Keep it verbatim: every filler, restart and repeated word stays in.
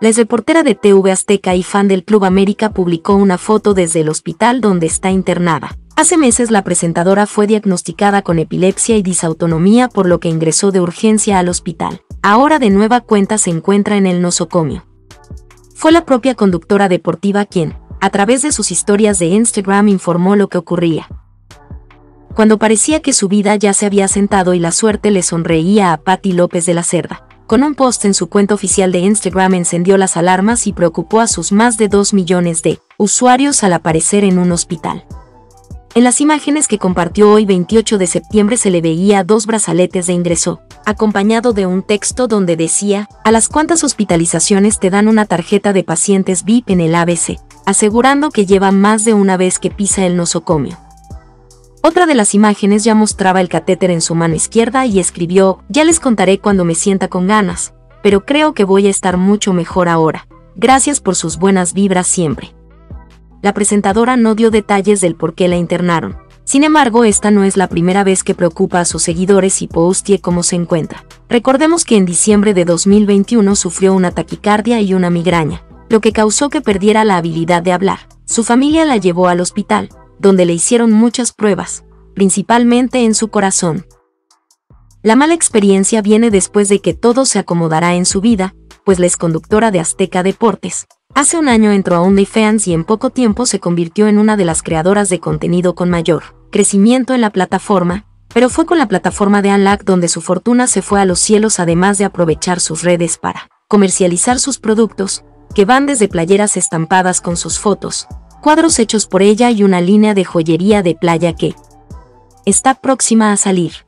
La reportera de T V Azteca y fan del Club América publicó una foto desde el hospital donde está internada. Hace meses la presentadora fue diagnosticada con epilepsia y disautonomía, por lo que ingresó de urgencia al hospital. Ahora de nueva cuenta se encuentra en el nosocomio. Fue la propia conductora deportiva quien, a través de sus historias de Instagram, informó lo que ocurría. Cuando parecía que su vida ya se había sentado y la suerte le sonreía a Patty López de la Cerda, con un post en su cuenta oficial de Instagram encendió las alarmas y preocupó a sus más de dos millones de usuarios al aparecer en un hospital. En las imágenes que compartió hoy veintiocho de septiembre se le veía dos brazaletes de ingreso, acompañado de un texto donde decía: a las cuantas hospitalizaciones te dan una tarjeta de pacientes V I P en el A B C, asegurando que lleva más de una vez que pisa el nosocomio. Otra de las imágenes ya mostraba el catéter en su mano izquierda y escribió: ya les contaré cuando me sienta con ganas, pero creo que voy a estar mucho mejor ahora. Gracias por sus buenas vibras siempre. La presentadora no dio detalles del por qué la internaron. Sin embargo, esta no es la primera vez que preocupa a sus seguidores y postea cómo se encuentra. Recordemos que en diciembre de dos mil veintiuno sufrió una taquicardia y una migraña, lo que causó que perdiera la habilidad de hablar. Su familia la llevó al hospital, donde le hicieron muchas pruebas, principalmente en su corazón. La mala experiencia viene después de que todo se acomodará en su vida, pues la exconductora de Azteca Deportes hace un año entró a OnlyFans y en poco tiempo se convirtió en una de las creadoras de contenido con mayor crecimiento en la plataforma, pero fue con la plataforma de Unlock donde su fortuna se fue a los cielos, además de aprovechar sus redes para comercializar sus productos, que van desde playeras estampadas con sus fotos, cuadros hechos por ella y una línea de joyería de playa que está próxima a salir.